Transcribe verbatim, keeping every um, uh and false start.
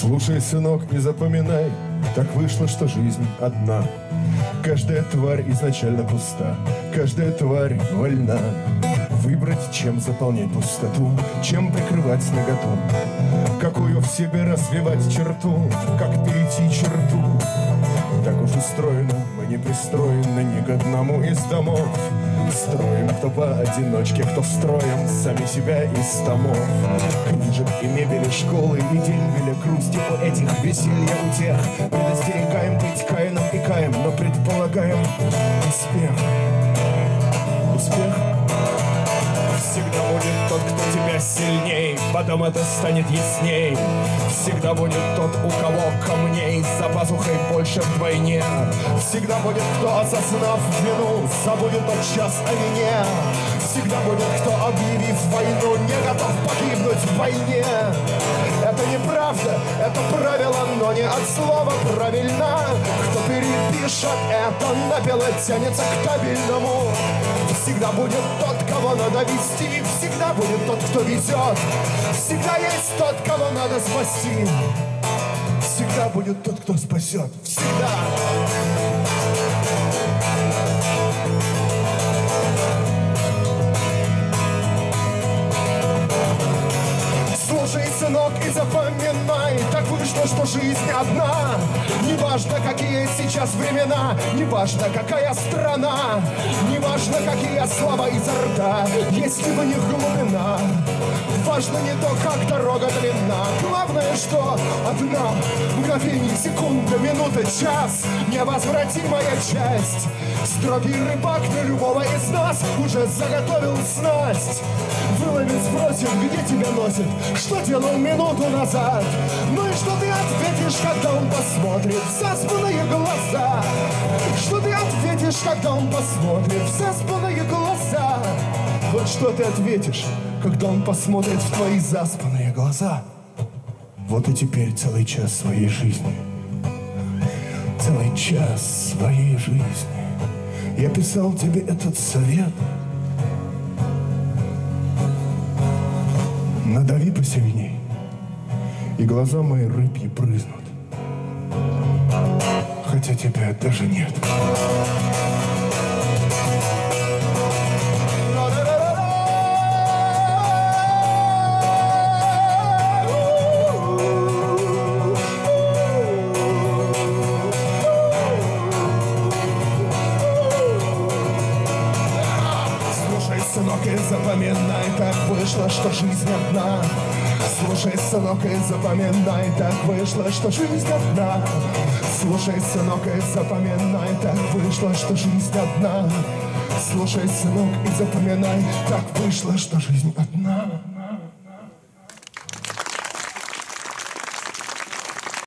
Слушай, сынок, не запоминай, так вышло, что жизнь одна. Каждая тварь изначально пуста, каждая тварь вольна. Выбрать, чем заполнять пустоту, чем прикрывать наготу, какую в себе развивать черту, как перейти черту. Так уж устроено, мы не пристроены ни к одному из домов. Строим кто поодиночке, кто строим сами себя из томов. Книжек и мебели, школы и дембеля, грусти у этих, веселья у тех. Предостерегаем быть каином и каем, но предполагаем успех. Успех всегда будет тот, кто тебя сильней, потом это станет ясней. Всегда будет тот, у кого камней за пазухой больше вдвойне. Всегда будет кто, осознав вину, забудет тот час о вине. Всегда будет кто, объявив войну, не готов погибнуть в войне. Это неправда, это правило, но не от слова правильно. Кто перепишет это набело, тянется к табельному. Всегда будет тот, кого надо вести, всегда будет тот, кто везет. Всегда есть тот, кого надо спасти, всегда будет тот, кто спасет. Всегда. Слушай, сынок, и запоминай, так вышло, что жизнь одна. Не важно, какие сейчас времена, не важно, какая страна, не важно, какие слова изо рта, если в них глубина. Важно не то, как дорога длинна, главное, что одна. Мгновение, секунда, минута, час, невозвратимая часть. Строгий рыбак на любого из нас уже заготовил снасть. Выловил, спросил, где тебя носит, что делал минуту назад. Ну и что ты ответишь, когда он посмотрит в заспанные глаза? Что ты ответишь, когда он посмотрит в заспанные глаза? Вот что ты ответишь, когда он посмотрит в твои заспанные глаза. Вот и теперь целый час своей жизни, целый час своей жизни я писал тебе этот совет. Надави посильней, и глаза мои рыбьи брызнут, хотя тебя даже нет. Запоминай, так вышло, что жизнь одна. Слушай, сынок, и запоминай, так вышло, что жизнь одна. Слушай, сынок, и запоминай, так вышло, что жизнь одна. Слушай, сынок, и запоминай, так вышло, что жизнь одна.